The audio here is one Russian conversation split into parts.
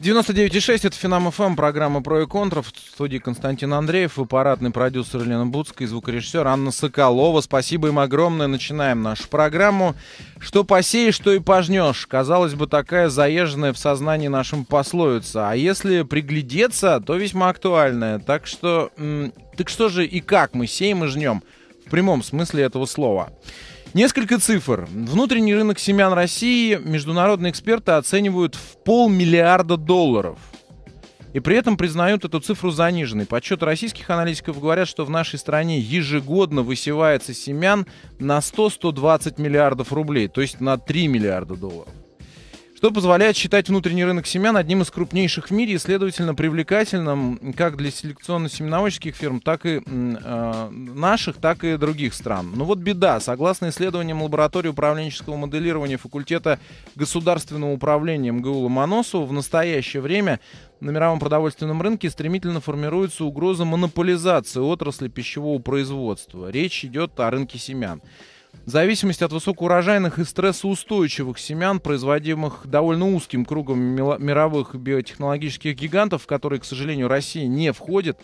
99,6 это Финам ФМ, программа «Про и контра». В студии Константин Андреев, аппаратный продюсер Елена Будская, звукорежиссер Анна Соколова. Спасибо им огромное. Начинаем нашу программу. Что посеешь, то и пожнешь. Казалось бы, такая заезженная в сознании нашим пословица. А если приглядеться, то весьма актуальная. Так что, что же и как мы сеем и жнем? В прямом смысле этого слова. Несколько цифр. Внутренний рынок семян России международные эксперты оценивают в $500 миллиарда. И при этом признают эту цифру заниженной. Подсчеты российских аналитиков говорят, что в нашей стране ежегодно высевается семян на 100-120 миллиардов рублей, то есть на $3 миллиарда. Что позволяет считать внутренний рынок семян одним из крупнейших в мире и, следовательно, привлекательным как для селекционно-семеноводческих фирм, так и наших, так и других стран. Но вот беда. Согласно исследованиям лаборатории управленческого моделирования факультета государственного управления МГУ Ломоносова, в настоящее время на мировом продовольственном рынке стремительно формируется угроза монополизации отрасли пищевого производства. Речь идет о рынке семян. Зависимость от высокоурожайных и стрессоустойчивых семян, производимых довольно узким кругом мировых биотехнологических гигантов, в которые, к сожалению, Россия не входит,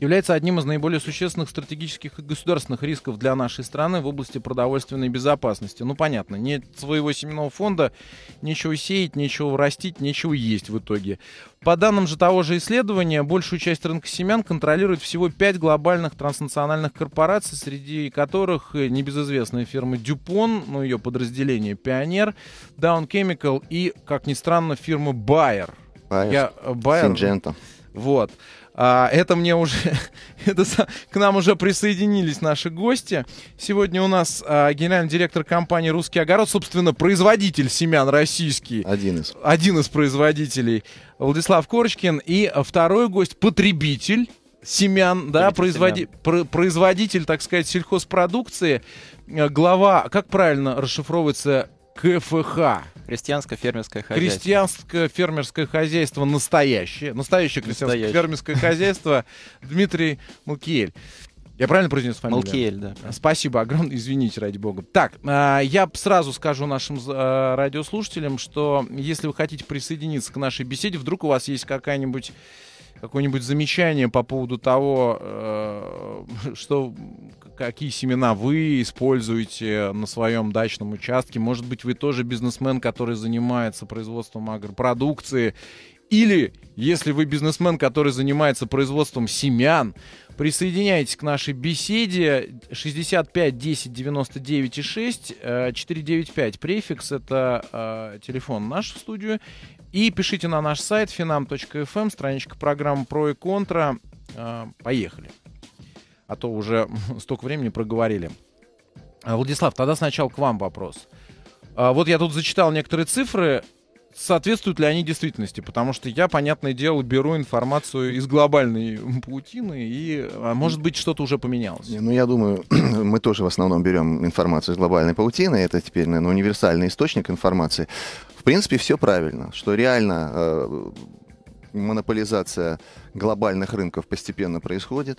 является одним из наиболее существенных стратегических и государственных рисков для нашей страны в области продовольственной безопасности. Ну, понятно, нет своего семенного фонда, нечего сеять, нечего растить, нечего есть в итоге. По данным же того же исследования, большую часть рынка семян контролирует всего 5 глобальных транснациональных корпораций, среди которых небезызвестные фирмы Дюпон, ну, ее подразделение Пионер, Дон Кемикал и, как ни странно, фирма Байер. Синджента. Вот. Это мне уже... к нам уже присоединились наши гости. Сегодня у нас генеральный директор компании «Русский огород», собственно, производитель семян российский. Один из производителей. Владислав Корочкин. И второй гость — потребитель семян, да, производитель, так сказать, сельхозпродукции. Глава, как правильно расшифровывается, КФХ. Крестьянско-фермерское хозяйство. Крестьянско-фермерское хозяйство настоящее. Настоящее крестьянско-фермерское хозяйство. Дмитрий Малкиэль. Я правильно произнес фамилию? Малкиэль, да. Спасибо огромное. Извините, ради бога. Так, я сразу скажу нашим радиослушателям, что если вы хотите присоединиться к нашей беседе, вдруг у вас есть какое-нибудь замечание по поводу того, какие семена вы используете на своем дачном участке. Может быть, вы тоже бизнесмен, который занимается производством агропродукции. Или, если вы бизнесмен, который занимается производством семян, присоединяйтесь к нашей беседе. 65 10 99 6 495. Префикс — это телефон наш в студию. И пишите на наш сайт finam.fm, страничка программы «Про и контра». Поехали. А то уже столько времени проговорили. Владислав, тогда сначала к вам вопрос. Вот я тут зачитал некоторые цифры. Соответствуют ли они действительности? Потому что я, понятное дело, беру информацию из глобальной паутины, и, может быть, что-то уже поменялось. Ну, я думаю, мы тоже в основном берем информацию из глобальной паутины. Это теперь, наверное, универсальный источник информации. В принципе, все правильно, что реально монополизация глобальных рынков постепенно происходит.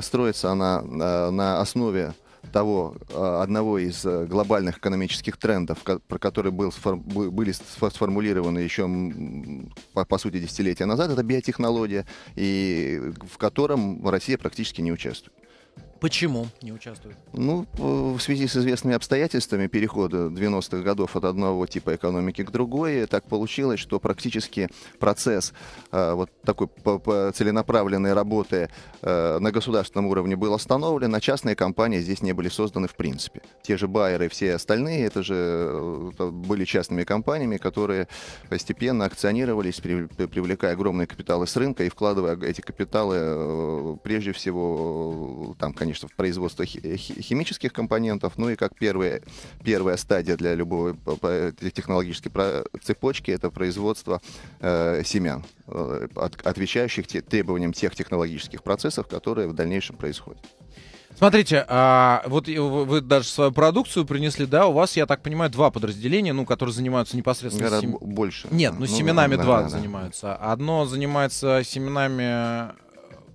Строится она на основе того одного из глобальных экономических трендов, про который были сформулированы еще, по сути, десятилетия назад, это биотехнология, и в котором Россия практически не участвует. Почему не участвует? Ну, в связи с известными обстоятельствами перехода 90-х годов от одного типа экономики к другой, так получилось, что практически процесс вот такой целенаправленной работы на государственном уровне был остановлен, а частные компании здесь не были созданы в принципе. Те же Байеры и все остальные, это же были частными компаниями, которые постепенно акционировались, привлекая огромные капиталы с рынка и вкладывая эти капиталы прежде всего, там, конечно, в производство химических компонентов, ну и как первая стадия для любой технологической цепочки — это производство семян, отвечающих требованиям тех технологических процессов, которые в дальнейшем происходят. Смотрите, вот вы даже свою продукцию принесли, да, у вас, я так понимаю, два подразделения, ну, которые занимаются непосредственно... Больше. Нет, ну семенами два занимаются. Одно занимается семенами...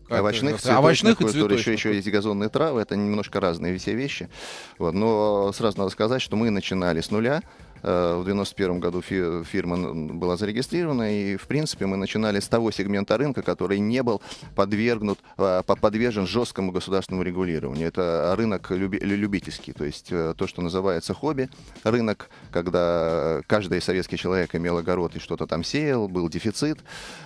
Овощных и цветочных. Еще есть газонные травы, это немножко разные все вещи. Вот. Но сразу надо сказать, что мы начинали с нуля. В 1991 году фирма была зарегистрирована, и, в принципе, мы начинали с того сегмента рынка, который не был подвержен жесткому государственному регулированию. Это рынок любительский, то есть то, что называется хобби. Рынок, когда каждый советский человек имел огород и что-то там сеял, был дефицит,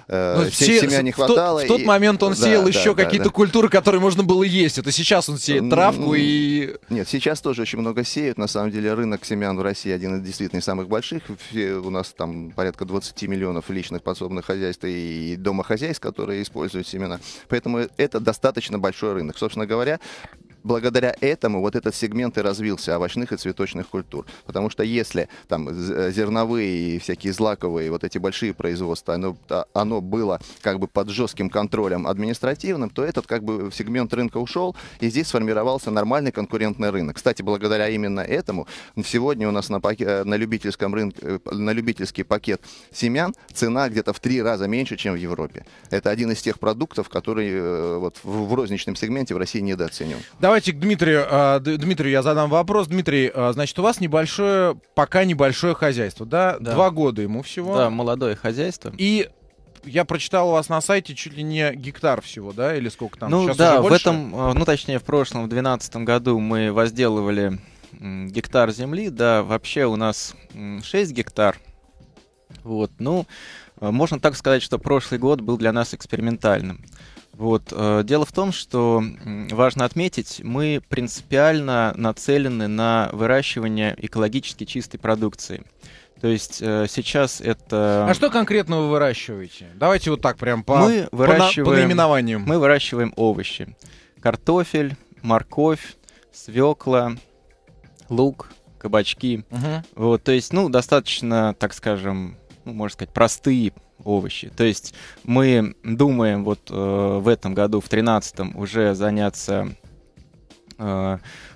семян не хватало. В тот момент он сеял еще какие-то культуры, которые можно было есть. Это сейчас он сеет травку и... Нет, сейчас тоже очень много сеют. На самом деле рынок семян в России один из действительно самых больших. У нас там порядка 20 миллионов личных подсобных хозяйств и домохозяйств, которые используют семена. Поэтому это достаточно большой рынок. Собственно говоря, благодаря этому вот этот сегмент и развился овощных и цветочных культур. Потому что если там зерновые и всякие злаковые, вот эти большие производства, оно было как бы под жестким контролем административным, то этот как бы сегмент рынка ушел, и здесь сформировался нормальный конкурентный рынок. Кстати, благодаря именно этому сегодня у нас на любительский пакет семян цена где-то в 3 раза меньше, чем в Европе. Это один из тех продуктов, который вот в розничном сегменте в России недооценен. Давайте к Дмитрию я задам вопрос. Дмитрий, значит, у вас пока небольшое хозяйство, да? Да. 2 года ему всего. Да, молодое хозяйство. И я прочитал у вас на сайте чуть ли не гектар всего, да? Или сколько там? Ну сейчас да, уже больше? В прошлом, в 2012 году мы возделывали гектар земли. Да, вообще у нас 6 гектар. Вот, ну, можно так сказать, что прошлый год был для нас экспериментальным. Вот. Дело в том, что важно отметить, мы принципиально нацелены на выращивание экологически чистой продукции. То есть сейчас это... А что конкретно вы выращиваете? Давайте вот так прям по наименованиям. Мы выращиваем овощи. Картофель, морковь, свекла, лук, кабачки. Угу. Вот, то есть, ну, достаточно, так скажем, ну, можно сказать, простые овощи. То есть мы думаем вот в этом году, в 2013-м, уже заняться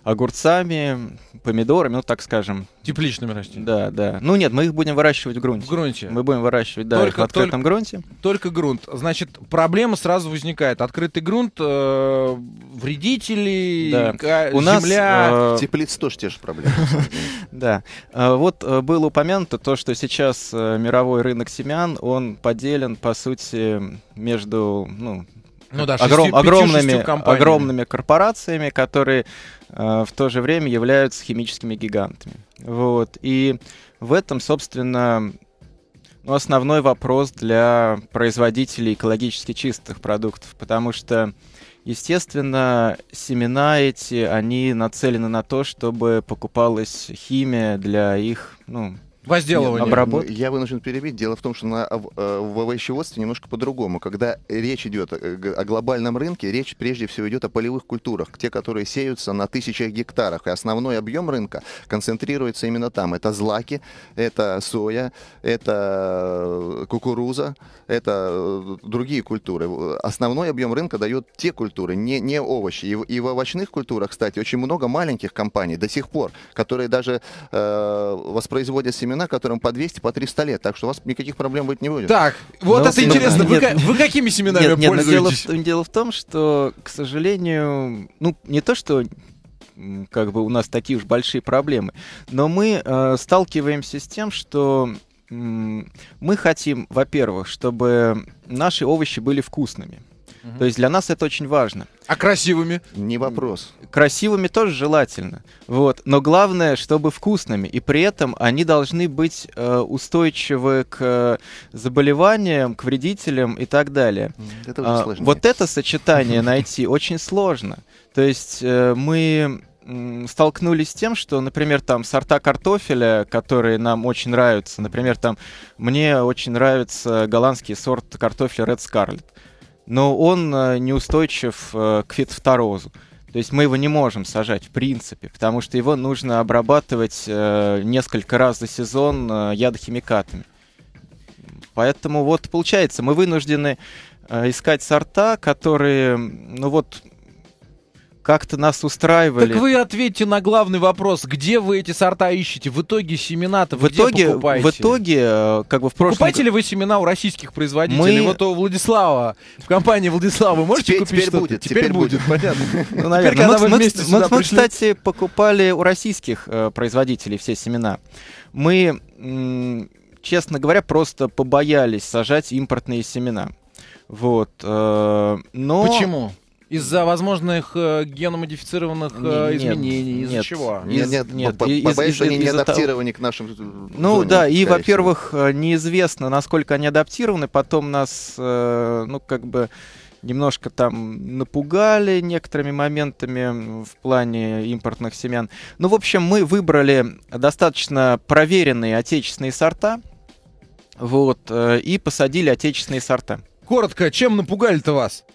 огурцами, помидорами, ну так скажем. Тепличными растениями. Да, да. Ну нет, мы их будем выращивать в грунте. В грунте. Мы будем выращивать, да, их в открытом грунте. Только грунт. Значит, проблема сразу возникает. Открытый грунт, вредители, да. Земля. Теплицы тоже те же проблемы. Да. Вот было упомянуто то, что сейчас мировой рынок семян, он поделен, по сути, между... Ну, да, огромными корпорациями, которые в то же время являются химическими гигантами. Вот. И в этом, собственно, основной вопрос для производителей экологически чистых продуктов, потому что, естественно, семена эти, они нацелены на то, чтобы покупалась химия для их, обработки. Я вынужден перебить. Дело в том, что в овощеводстве немножко по-другому. Когда речь идет о глобальном рынке, речь прежде всего идет о полевых культурах, те, которые сеются на тысячах гектарах. И основной объем рынка концентрируется именно там. Это злаки, это соя, это кукуруза, это другие культуры. Основной объем рынка дает те культуры, не овощи. И в овощных культурах, кстати, очень много маленьких компаний до сих пор, которые даже воспроизводят семена, которым по 200, по 300 лет. Так что у вас никаких проблем быть не будет. Так, вот это интересно. Вы какими семенами пользуетесь? Дело в том, что, к сожалению, не то, что как бы у нас такие уж большие проблемы, но мы сталкиваемся с тем, что мы хотим, во-первых, чтобы наши овощи были вкусными. То есть для нас это очень важно. А красивыми? Не вопрос. Красивыми тоже желательно. Вот. Но главное, чтобы вкусными. И при этом они должны быть устойчивы к заболеваниям, к вредителям и так далее. Это уже сложнее. Вот это сочетание найти очень сложно. То есть мы столкнулись с тем, что, например, там сорта картофеля, которые нам очень нравятся. Например, там мне очень нравится голландский сорт картофеля Red Scarlet. Но он неустойчив к фитофторозу. То есть мы его не можем сажать в принципе, потому что его нужно обрабатывать несколько раз за сезон ядохимикатами. Поэтому вот получается, мы вынуждены искать сорта, которые, как-то нас устраивали. Так вы ответьте на главный вопрос, где вы эти сорта ищете? В итоге семена-то вы где покупаете? В итоге, как бы в прошлом... Покупаете ли вы семена у российских производителей? Мы... Вот у Владислава, в компании Владислава вы можете купить что-то? Теперь будет, понятно. Ну, наверное. Мы, кстати, покупали у российских производителей все семена. Мы, честно говоря, просто побоялись сажать импортные семена. Вот. Но... Почему? Из-за возможных геномодифицированных изменений? Из-за чего? Нет, побоюсь, что они не адаптированы к нашим... Ну да, и, во-первых, неизвестно, насколько они адаптированы. Потом нас, ну, как бы, немножко там напугали некоторыми моментами в плане импортных семян. Ну, в общем, мы выбрали достаточно проверенные отечественные сорта. Вот, и посадили отечественные сорта. Коротко, чем напугали-то вас?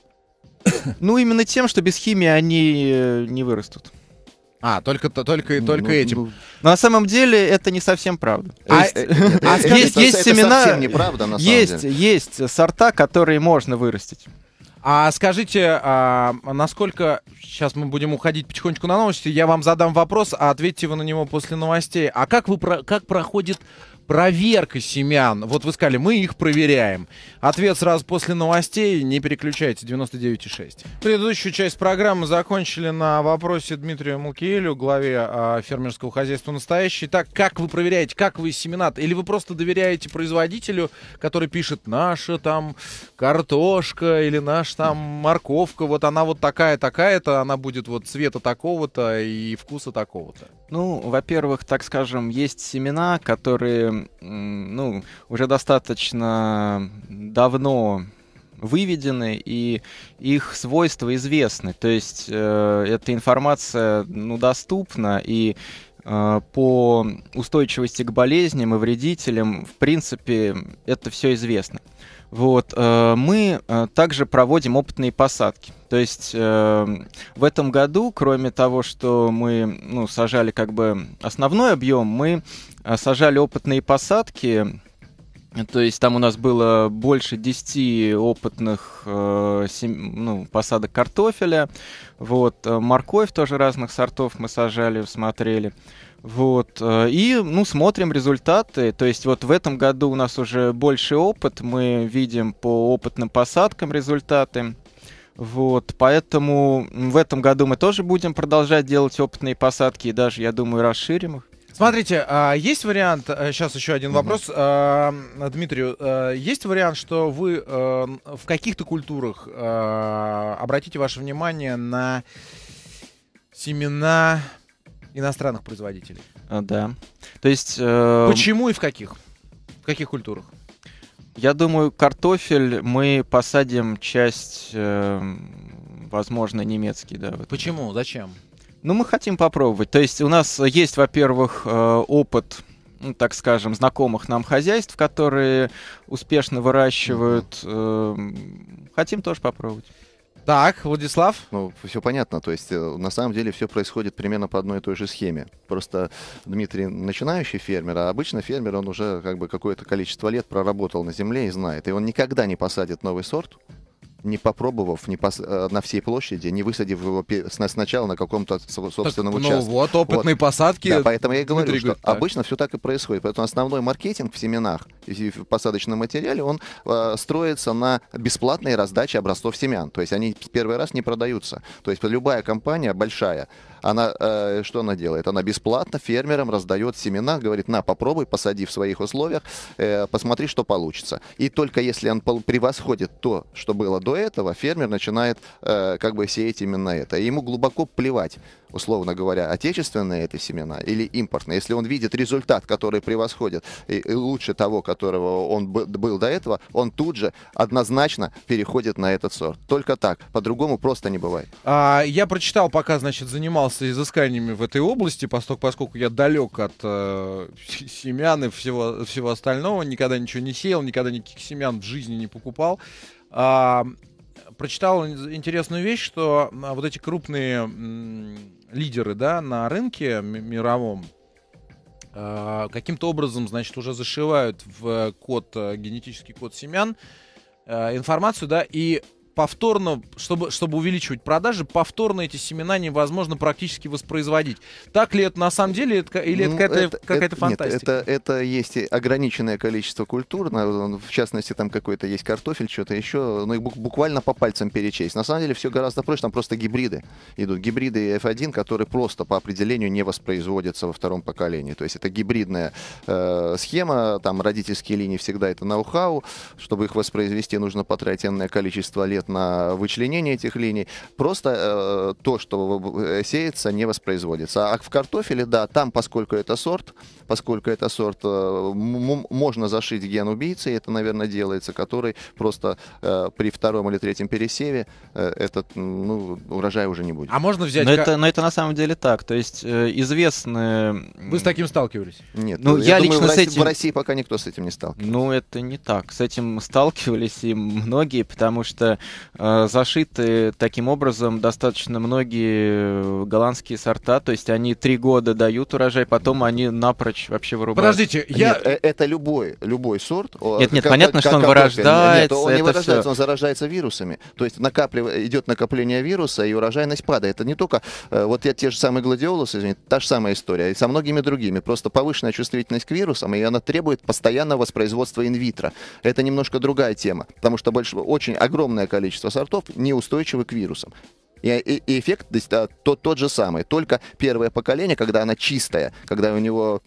Ну, именно тем, что без химии они не вырастут. А, только этим. Но на самом деле это не совсем правда. Есть семена, есть сорта, которые можно вырастить. А скажите, насколько... Сейчас мы будем уходить потихонечку на новости. Я вам задам вопрос, а ответьте вы на него после новостей. А как проходит проверка семян? Вот вы сказали, мы их проверяем. Ответ сразу после новостей. Не переключайте, 99,6. Предыдущую часть программы закончили на вопросе Дмитрию Малкиэлю, главе фермерского хозяйства «Настоящее». Так, как вы проверяете, как вы семена-то? Или вы просто доверяете производителю, который пишет, наша там картошка или наша там морковка, вот она вот такая-то, она будет вот цвета такого-то и вкуса такого-то? Ну, во-первых, так скажем, есть семена, которые... ну, уже достаточно давно выведены, и их свойства известны. То есть эта информация, ну, доступна, и по устойчивости к болезням и вредителям, в принципе, это все известно. Вот, мы также проводим опытные посадки. То есть в этом году, кроме того, что мы, ну, сажали как бы основной объем, мы сажали опытные посадки. То есть там у нас было больше 10 опытных посадок картофеля. Вот, морковь тоже разных сортов мы сажали, смотрели. Вот, и, ну, смотрим результаты. То есть вот в этом году у нас уже больше опыт, мы видим по опытным посадкам результаты. Вот, поэтому в этом году мы тоже будем продолжать делать опытные посадки и даже, я думаю, расширим их. Смотрите, есть вариант, сейчас еще один вопрос, Дмитрию, есть вариант, что вы в каких-то культурах обратите ваше внимание на семена иностранных производителей? Да. То есть... Почему и в каких? В каких культурах? Я думаю, картофель мы посадим часть, возможно, немецкий. Да, вот. Почему? Зачем? Ну, мы хотим попробовать. То есть у нас есть, во-первых, опыт, ну, так скажем, знакомых нам хозяйств, которые успешно выращивают. Хотим тоже попробовать. Так, Владислав? Ну, все понятно. То есть на самом деле все происходит примерно по одной и той же схеме. Просто Дмитрий начинающий фермер, а обычно фермер, он уже как бы какое-то количество лет проработал на земле и знает. И он никогда не посадит новый сорт, не попробовав на всей площади, не высадив его сначала на каком-то собственном участке. Ну вот, опытные посадки. Да, поэтому я и говорю, что обычно все так и происходит. Поэтому основной маркетинг в семенах и в посадочном материале, он строится на бесплатной раздаче образцов семян. То есть они первый раз не продаются. То есть любая компания большая, она что она делает? Она бесплатно фермерам раздает семена, говорит, на, попробуй, посади в своих условиях, посмотри, что получится. И только если он превосходит то, что было до этого, фермер начинает как бы сеять именно это. И ему глубоко плевать, условно говоря, отечественные это семена или импортные. Если он видит результат, который превосходит и лучше того, которого он был до этого, он тут же однозначно переходит на этот сорт. Только так. По-другому просто не бывает. Я прочитал, пока, значит, занимался изысканиями в этой области, поскольку я далек от семян и всего остального, никогда ничего не сеял, никогда никаких семян в жизни не покупал. Прочитал интересную вещь, что вот эти крупные лидеры, да, на рынке мировом каким-то образом, значит, уже зашивают в генетический код семян информацию, да, и повторно, чтобы увеличивать продажи, повторно эти семена невозможно практически воспроизводить. Так ли это на самом деле, или ну, это какая-то фантастика? Нет, это есть ограниченное количество культур, в частности, там какой-то есть картофель, что-то еще, но их буквально по пальцам перечесть. На самом деле все гораздо проще, там просто гибриды идут. Гибриды F1, которые просто по определению не воспроизводятся во втором поколении. То есть это гибридная схема, там родительские линии всегда это ноу-хау, чтобы их воспроизвести, нужно потратить энное количество лет на вычленение этих линий. Просто то, что сеется, не воспроизводится. А в картофеле, да, там, поскольку это сорт, можно зашить ген убийцы, и это, наверное, делается, который просто при втором или третьем пересеве этот урожай уже не будет. А можно взять... Но это на самом деле так. То есть известные... Вы с таким сталкивались? Нет. Ну, я лично думаю, в России пока никто с этим не сталкивался. Ну, это не так. С этим сталкивались и многие, потому что зашиты таким образом достаточно многие голландские сорта, то есть они 3 года дают урожай, потом они напрочь вообще вырубают. Подождите, Нет, это любой сорт. Нет, понятно, что он вырождается. Нет, он не вырождается, он заражается вирусами. То есть идет накопление вируса, и урожайность падает. Это не только... Вот я те же самые гладиолусы, извините, та же самая история, и со многими другими. Просто повышенная чувствительность к вирусам, и она требует постоянного воспроизводства инвитро. Это немножко другая тема, потому что очень огромное количество сортов неустойчивы к вирусам. И эффект тот же самый, только первое поколение, когда она чистая, когда у него,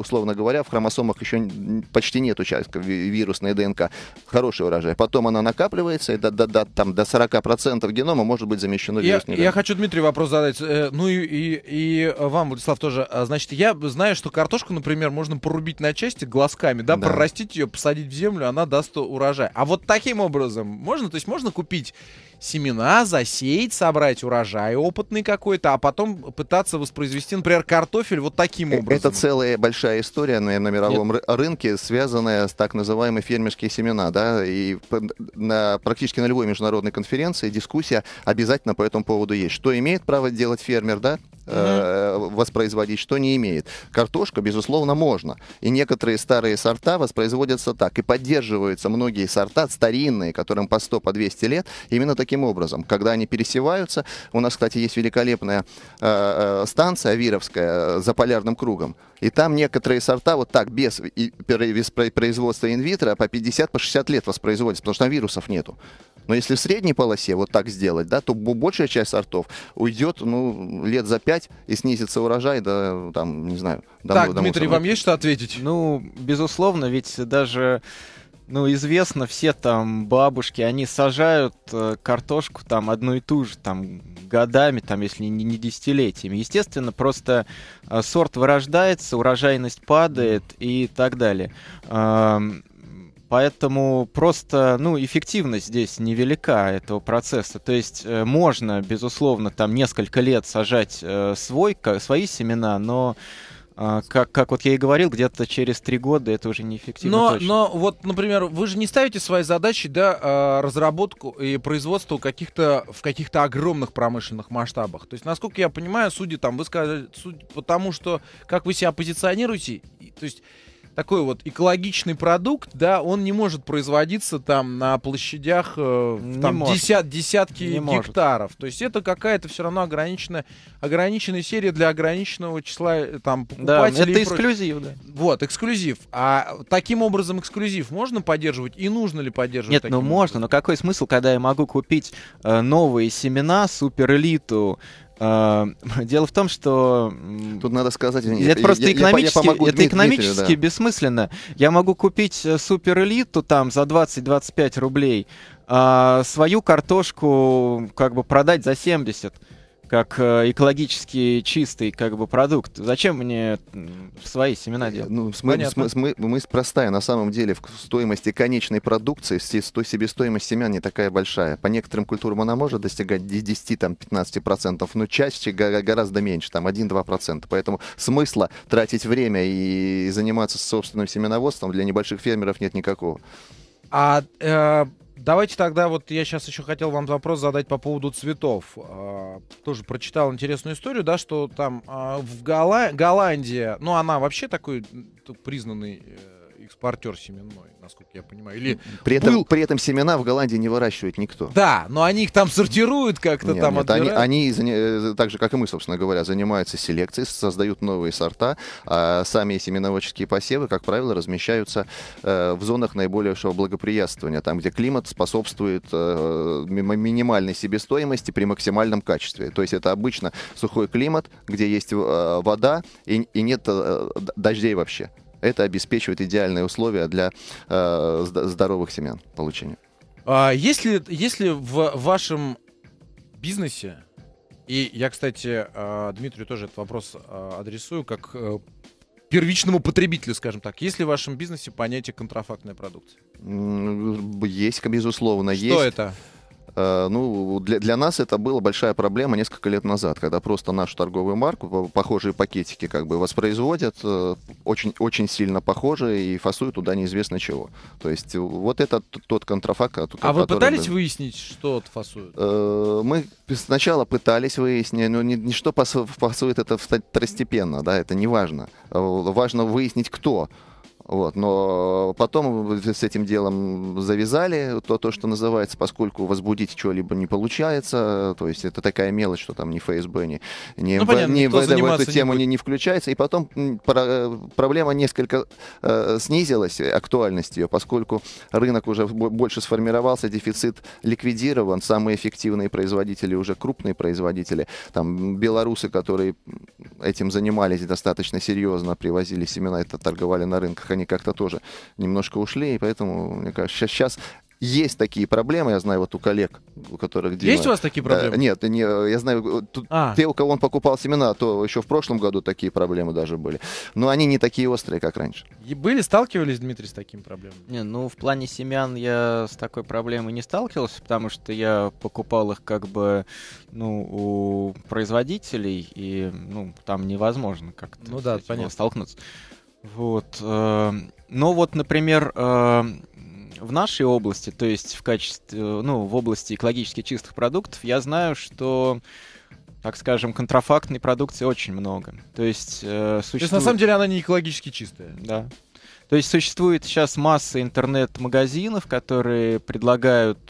условно говоря, в хромосомах еще почти нет участка вирусной ДНК, хороший урожай. Потом она накапливается, и до 40% генома может быть замещено вирусной ДНК. Я хочу, Дмитрий, вопрос задать. Ну и вам, Владислав, тоже. Значит, я знаю, что картошку, например, можно порубить на части глазками, да. Прорастить ее, посадить в землю, она даст урожай. А вот таким образом можно, то есть можно купить семена, засеять, собрать урожай опытный какой-то, а потом пытаться воспроизвести, например, картофель вот таким образом. Это целая большая история на мировом рынке, связанная с так называемыми фермерскими семенами. Да? И практически на любой международной конференции дискуссия обязательно по этому поводу есть. Что имеет право делать фермер, да? Воспроизводить, что не имеет. Картошку, безусловно, можно. И некоторые старые сорта воспроизводятся так. И поддерживаются многие сорта старинные, которым по 100, по 200 лет, именно таким образом. Когда они пересеваются, у нас, кстати, есть великолепная станция Вировская за полярным кругом. И там некоторые сорта вот так, без производства инвитро, по 50-60 лет воспроизводятся, потому что там вирусов нету. Но если в средней полосе вот так сделать, да, то большая часть сортов уйдет, лет за 5, и снизится урожай, да, там, не знаю. Дмитрий, вам есть что ответить? Ну, безусловно, ведь даже... известно, все там бабушки, они сажают картошку там одну и ту же там годами, там, если не десятилетиями. Естественно, просто сорт вырождается, урожайность падает и так далее. Поэтому просто, эффективность здесь невелика этого процесса. То есть можно, безусловно, там несколько лет сажать свои семена, но... Как вот я и говорил, где-то через 3 года это уже неэффективно. Но вот, например, вы же не ставите своей задачей, да, разработку и производство в каких-то огромных промышленных масштабах. То есть, насколько я понимаю, потому что как вы себя позиционируете, то есть такой вот экологичный продукт, да, он не может производиться там на площадях десятки гектаров. То есть это какая-то все равно ограниченная серия для ограниченного числа там покупателей. Да, это эксклюзив, да. Вот, эксклюзив. А таким образом эксклюзив можно поддерживать и нужно ли поддерживать? Нет, можно, но какой смысл, когда я могу купить новые семена, суперэлиту? Дело в том, что тут надо сказать, это просто экономически бессмысленно. Я могу купить суперэлиту там за 20-25 рублей, а свою картошку как бы продать за 70. Как экологически чистый продукт. Зачем мне свои семена делать? Мысль простая. На самом деле в стоимости конечной продукции себестоимость семян не такая большая. По некоторым культурам она может достигать 10-15%, но чаще гораздо меньше, там 1-2%. Поэтому смысла тратить время и заниматься собственным семеноводством для небольших фермеров нет никакого. Давайте тогда, вот я сейчас еще хотел вам вопрос задать по поводу цветов. Тоже прочитал интересную историю, да, что там в Голландии, она вообще такой признанный экспортер семенной, насколько я понимаю. Или при этом семена в Голландии не выращивает никто. Да, но они их там сортируют как-то там. Нет, они так же, как и мы, собственно говоря, занимаются селекцией, создают новые сорта. А сами семеноводческие посевы, как правило, размещаются в зонах наибольшего благоприятствования, там, где климат способствует минимальной себестоимости при максимальном качестве. То есть это обычно сухой климат, где есть вода и нет дождей вообще. Это обеспечивает идеальные условия для здоровых семян получения. А если в вашем бизнесе, и я, кстати, Дмитрию тоже этот вопрос адресую, как первичному потребителю, скажем так, есть ли в вашем бизнесе понятие контрафактная продукция? Есть, безусловно, есть. Что это? Ну, для нас это была большая проблема несколько лет назад, когда просто нашу торговую марку, похожие пакетики как бы воспроизводят, очень сильно похожие и фасуют туда неизвестно чего. То есть вот это тот контрафакт. А вы пытались выяснить, что фасуют? Мы сначала пытались выяснить, но ничто фасует это второстепенно, да, это не важно. Важно выяснить, кто. Вот, но потом с этим делом завязали, то, что называется, поскольку возбудить что-либо не получается, то есть это такая мелочь, что там ни ФСБ, ни в эту тему не включается, и потом проблема несколько снизилась, актуальность ее, поскольку рынок уже больше сформировался, дефицит ликвидирован, самые эффективные производители уже крупные производители, там белорусы, которые этим занимались достаточно серьезно, привозили семена, это торговали на рынках, они как-то тоже немножко ушли, и поэтому, мне кажется, сейчас есть такие проблемы, я знаю, вот у коллег, у которых... Дима, есть у вас такие проблемы? Да, нет, я знаю, те, у кого он покупал семена, то еще в прошлом году такие проблемы даже были, но они не такие острые, как раньше. И были, сталкивались, Дмитрий, с такими проблемами? Не, ну, в плане семян я с такой проблемой не сталкивался, потому что я покупал их как бы, ну, у производителей, и, ну, там невозможно как-то столкнуться. Вот. Но вот, например, в нашей области, то есть в качестве, ну, в области экологически чистых продуктов, я знаю, что, так скажем, контрафактной продукции очень много. То есть существует... на самом деле она не экологически чистая. Да. То есть существует сейчас масса интернет-магазинов, которые предлагают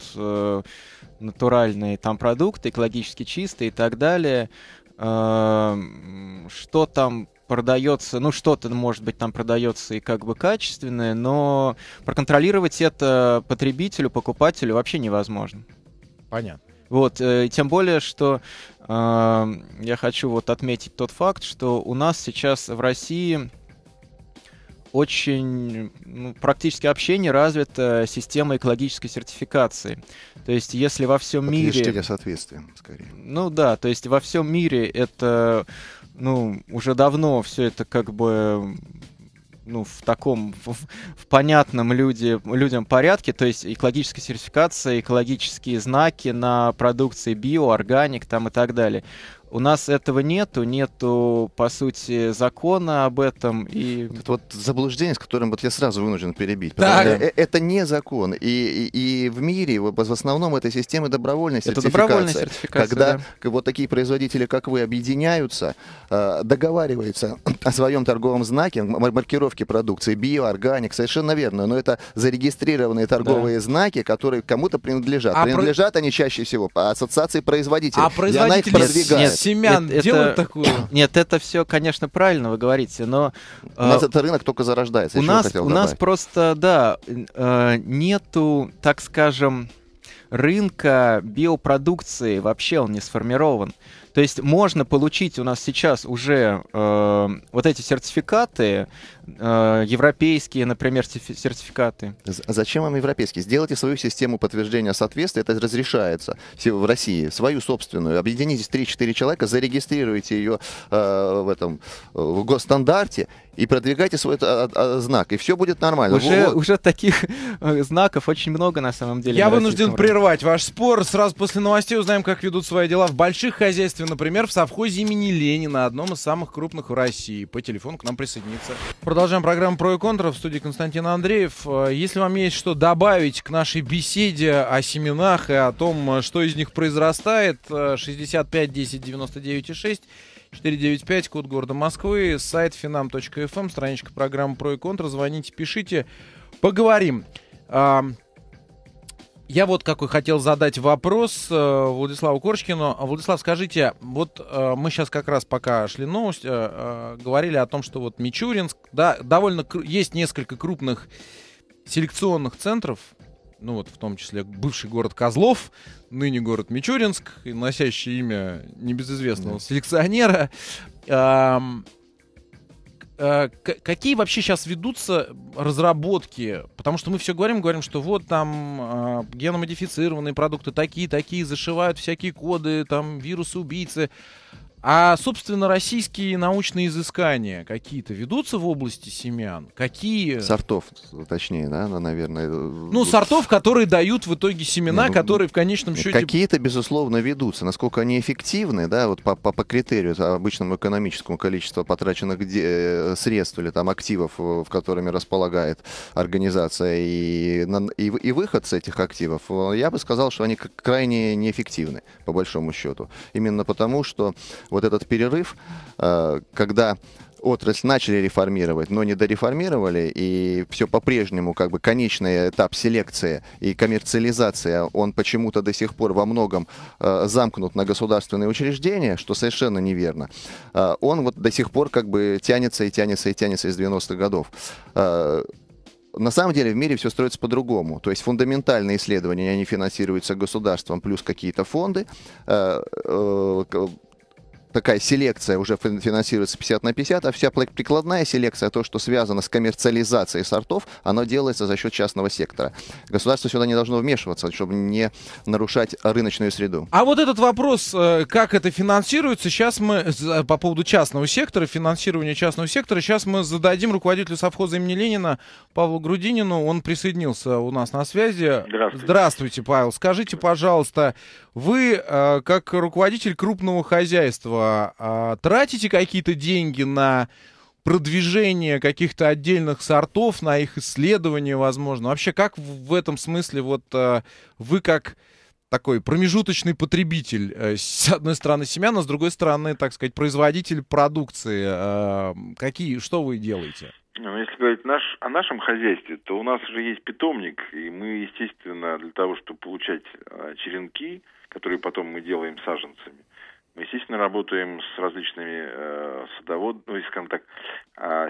натуральные там продукты, экологически чистые и так далее. Что там продается, ну что-то, может быть, там продается и как бы качественное, но проконтролировать это потребителю, покупателю вообще невозможно. Понятно. Вот, и тем более, что я хочу вот отметить тот факт, что у нас сейчас в России очень, ну, практически вообще не развита система экологической сертификации. То есть, если во всем мире... соответствием, скорее. Ну да, то есть во всем мире это... Ну, уже давно все это как бы, ну, в таком, в понятном людям порядке, то есть экологическая сертификация, экологические знаки на продукции био, органик там и так далее. У нас этого нету, по сути, закона об этом. И... Это вот заблуждение, с которым вот я сразу вынужден перебить. Да. Это не закон. И в мире в основном это система добровольной сертификации. Это добровольная сертификация, когда вот такие производители, как вы, объединяются, договариваются о своем торговом знаке, маркировке продукции, био, органик, совершенно верно. Но это зарегистрированные торговые знаки, которые кому-то принадлежат. Принадлежат они чаще всего по ассоциации производителей. А производители она их продвигает. Семян делают такую? Нет, это все, конечно, правильно вы говорите, но... У нас этот рынок только зарождается. У нас просто, да, нету, так скажем, рынка биопродукции, вообще он не сформирован. То есть можно получить у нас сейчас уже вот эти сертификаты, европейские, например, сертификаты. Зачем вам европейские? Сделайте свою систему подтверждения соответствия, это разрешается в России, свою собственную. Объединитесь 3-4 человека, зарегистрируйте ее в госстандарте и продвигайте свой знак, и все будет нормально. Уже таких знаков очень много на самом деле. Я вынужден прервать ваш спор. Сразу после новостей узнаем, как ведут свои дела в больших хозяйствах. Например, в совхозе им.Ленина, одном из самых крупных в России. По телефону к нам присоединиться. Продолжаем программу «Про и контра». В студии Константин Андреев. Если вам есть что добавить к нашей беседе о семенах и о том, что из них произрастает, 65 10 99 6 495, код города Москвы, сайт finam.fm, страничка программы «Про и контра». Звоните, пишите, поговорим. Я вот какой хотел задать вопрос Владиславу Корочкину. Владислав, скажите, вот мы сейчас как раз, пока шли новость, говорили о том, что вот Мичуринск, да, довольно есть несколько крупных селекционных центров, ну вот в том числе бывший город Козлов, ныне город Мичуринск, и носящий имя небезызвестного селекционера. Какие вообще сейчас ведутся разработки? Потому что мы все говорим, что вот там геномодифицированные продукты такие, зашивают всякие коды, там вирусы-убийцы. А, собственно, российские научные изыскания какие-то ведутся в области семян? Какие? Сортов, точнее, да, наверное. Ну, сортов, которые дают в итоге семена, которые в конечном счете... Какие-то, безусловно, ведутся. Насколько они эффективны, да, вот по критерию обычному экономическому количества потраченных средств или там активов, в которыми располагает организация, и выход с этих активов, я бы сказал, что они крайне неэффективны, по большому счету. Именно потому, что вот этот перерыв, когда отрасль начали реформировать, но не дореформировали, и все по-прежнему, как бы, конечный этап селекции и коммерциализация, он почему-то до сих пор во многом замкнут на государственные учреждения, что совершенно неверно. Он вот до сих пор, как бы, тянется из 90-х годов. На самом деле в мире все строится по-другому. То есть фундаментальные исследования, они финансируются государством плюс какие-то фонды. Такая селекция уже финансируется 50/50, а вся прикладная селекция, то, что связано с коммерциализацией сортов, оно делается за счет частного сектора. Государство сюда не должно вмешиваться, чтобы не нарушать рыночную среду. А вот этот вопрос, как это финансируется, сейчас мы по поводу частного сектора, финансирования частного сектора, сейчас мы зададим руководителю совхоза имени Ленина Павлу Грудинину. Он присоединился у нас на связи. Здравствуйте. Здравствуйте, Павел. Скажите, пожалуйста, вы, как руководитель крупного хозяйства, тратите какие-то деньги на продвижение каких-то отдельных сортов, на их исследование, возможно? Вообще, как в этом смысле вот вы как такой промежуточный потребитель, с одной стороны семян, а с другой стороны, так сказать, производитель продукции, что вы делаете? Если говорить о нашем хозяйстве, то у нас уже есть питомник, и мы, естественно, для того, чтобы получать черенки, которые потом мы делаем саженцами, мы, естественно, работаем с различными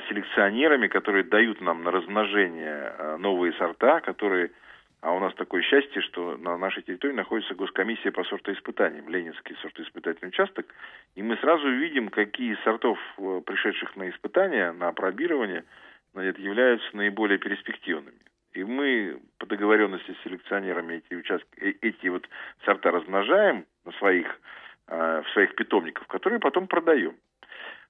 селекционерами, которые дают нам на размножение новые сорта, которые... А у нас такое счастье, что на нашей территории находится госкомиссия по сортоиспытаниям, Ленинский сортоиспытательный участок, и мы сразу видим, какие сортов, пришедших на испытания, на апробирование, являются наиболее перспективными. И мы по договоренности с селекционерами эти сорта размножаем в своих питомников, которые потом продаем.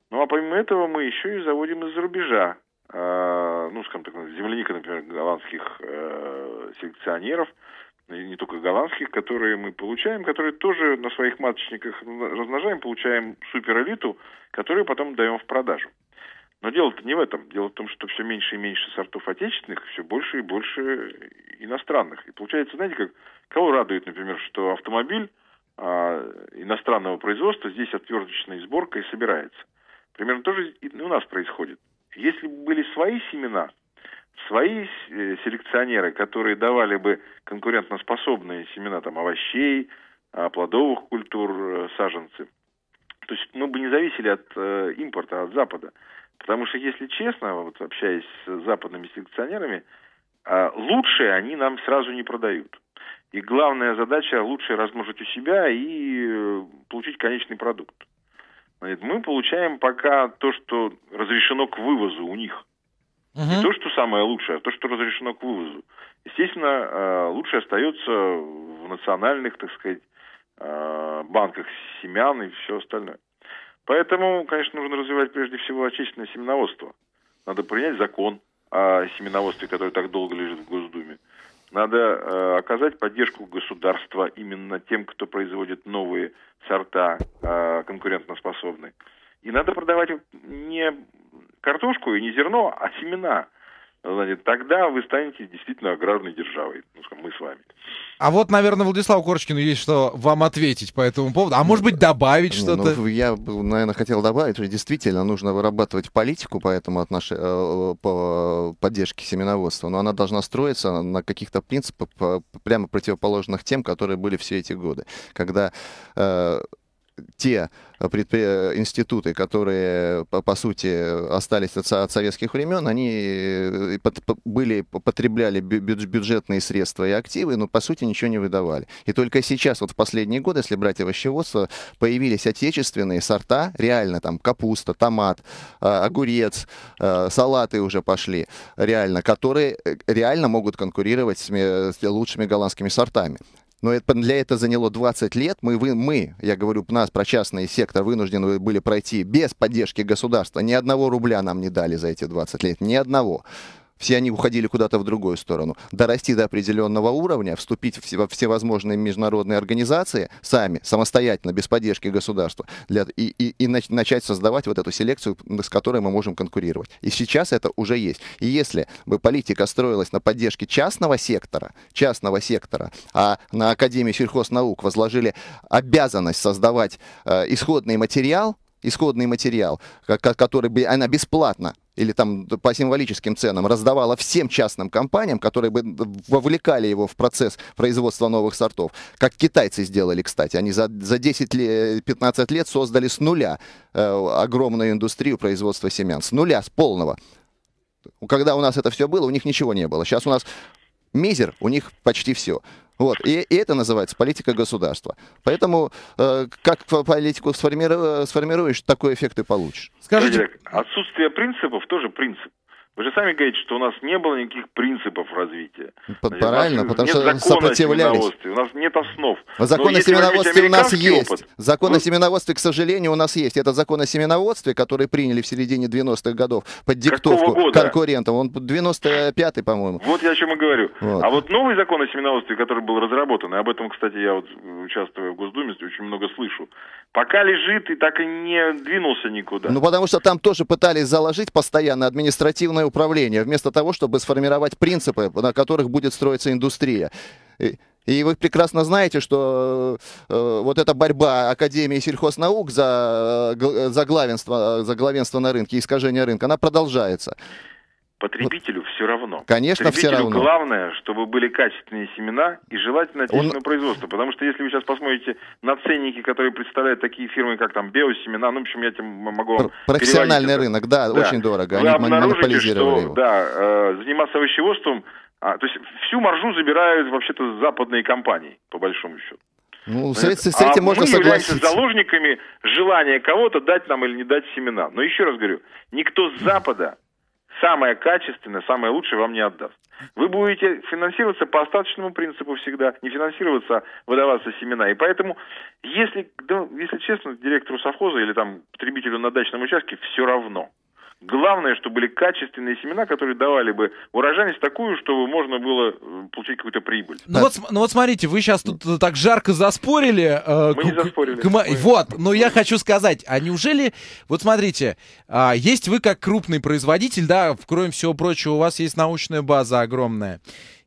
Ну, а помимо этого мы еще и заводим из-за рубежа. Земляника, например, голландских селекционеров, не только голландских, которые мы получаем, которые тоже на своих маточниках размножаем, получаем суперэлиту, которую потом даем в продажу. Но дело-то не в этом. Дело в том, что все меньше и меньше сортов отечественных, все больше и больше иностранных. И получается, знаете, кого радует, например, что автомобиль иностранного производства здесь отверточной сборкой собирается. Примерно тоже и у нас происходит. Если бы были свои семена, свои селекционеры, которые давали бы конкурентоспособные семена овощей, плодовых культур, саженцы, то есть мы бы не зависели от импорта, от Запада. Потому что, если честно, вот общаясь с западными селекционерами, лучшие они нам сразу не продают. И главная задача — лучше размножить у себя и получить конечный продукт. Мы получаем пока то, что разрешено к вывозу у них. Не то, что самое лучшее, а то, что разрешено к вывозу. Естественно, лучше остается в национальных, так сказать, банках семян и все остальное. Поэтому, конечно, нужно развивать прежде всего отечественное семеноводство. Надо принять закон о семеноводстве, который так долго лежит в Госдуме. Надо оказать поддержку государства именно тем, кто производит новые сорта, конкурентоспособные. И надо продавать не картошку и не зерно, а семена. тогда вы станете действительно аграрной державой, ну, мы с вами. А вот, наверное, Владиславу Корочкину есть что вам ответить по этому поводу, а может быть добавить что-то? Ну, я, наверное, хотел добавить, что действительно нужно вырабатывать политику по этому по поддержке семеноводства, но она должна строиться на каких-то принципах, прямо противоположных тем, которые были все эти годы, когда... те институты, которые, по сути, остались от советских времен, они потребляли бюджетные средства и активы, но, по сути, ничего не выдавали. И только сейчас, вот в последние годы, если брать овощеводство, появились отечественные сорта, реально, там, капуста, томат, огурец, салаты уже пошли, реально, которые реально могут конкурировать с лучшими голландскими сортами. Но для этого заняло 20 лет. Я говорю, нас, про частный сектор, вынуждены были пройти без поддержки государства. Ни одного рубля нам не дали за эти 20 лет. Ни одного. Все они уходили куда-то в другую сторону. Дорасти до определенного уровня, вступить во всевозможные международные организации сами, самостоятельно, без поддержки государства, и начать создавать вот эту селекцию, с которой мы можем конкурировать. И сейчас это уже есть. И если бы политика строилась на поддержке частного сектора, а на Академию сельхознаук возложили обязанность создавать исходный материал, который бы она бесплатно или там по символическим ценам раздавала всем частным компаниям, которые бы вовлекали его в процесс производства новых сортов. Как китайцы сделали, кстати. Они за 10-15 лет создали с нуля огромную индустрию производства семян. С нуля, с полного. Когда у нас это все было, у них ничего не было. Сейчас у нас мизер, у них почти все. Вот. И это называется политика государства. Поэтому как политику сформируешь, такой эффект и получишь. Скажите, отсутствие принципов тоже принцип. Вы же сами говорите, что у нас не было никаких принципов развития. Правильно, потому что сопротивлялись. У нас нет основ. Закон о семеноводстве у нас есть. Закон о семеноводстве, к сожалению, у нас есть. Это закон о семеноводстве, который приняли в середине 90-х годов под диктовку конкурентов. Он 95-й, по-моему. Вот я о чем и говорю. Вот. А вот новый закон о семеноводстве, который был разработан, и об этом, кстати, я вот участвую в Госдуме, очень много слышу, пока лежит и так и не двинулся никуда. Ну, потому что там тоже пытались заложить постоянно административное управление, вместо того, чтобы сформировать принципы, на которых будет строиться индустрия. И вы прекрасно знаете, что вот эта борьба Академии сельхознаук за главенство на рынке, искажение рынка, она продолжается. Потребителю вот. Все равно. Конечно, потребителю все равно. Главное, чтобы были качественные семена и желательно отечественного производства. Потому что если вы сейчас посмотрите на ценники, которые представляют такие фирмы, как там Биосемена, ну, в общем, я тебе могу вам профессиональный рынок, да, очень дорого. Вы они монополизировали его. Да, заниматься овощеводством, то есть всю маржу забирают вообще-то западные компании, по большому счету. Ну, с этим можно согласиться. Мы являемся заложниками желания кого-то дать нам или не дать семена. Но еще раз говорю, никто с Запада самое качественное, самое лучшее вам не отдаст. Вы будете финансироваться по остаточному принципу всегда, не финансироваться, а выдаваться семена. И поэтому, если честно, директору совхоза или там потребителю на дачном участке все равно. Главное, чтобы были качественные семена, которые давали бы урожайность такую, чтобы можно было получить какую-то прибыль. Ну, да. вот смотрите, вы сейчас тут так жарко заспорили. Мы не заспорили. Вот, но я хочу сказать, а неужели... Вот смотрите, есть вы как крупный производитель, да, кроме всего прочего, у вас есть научная база огромная.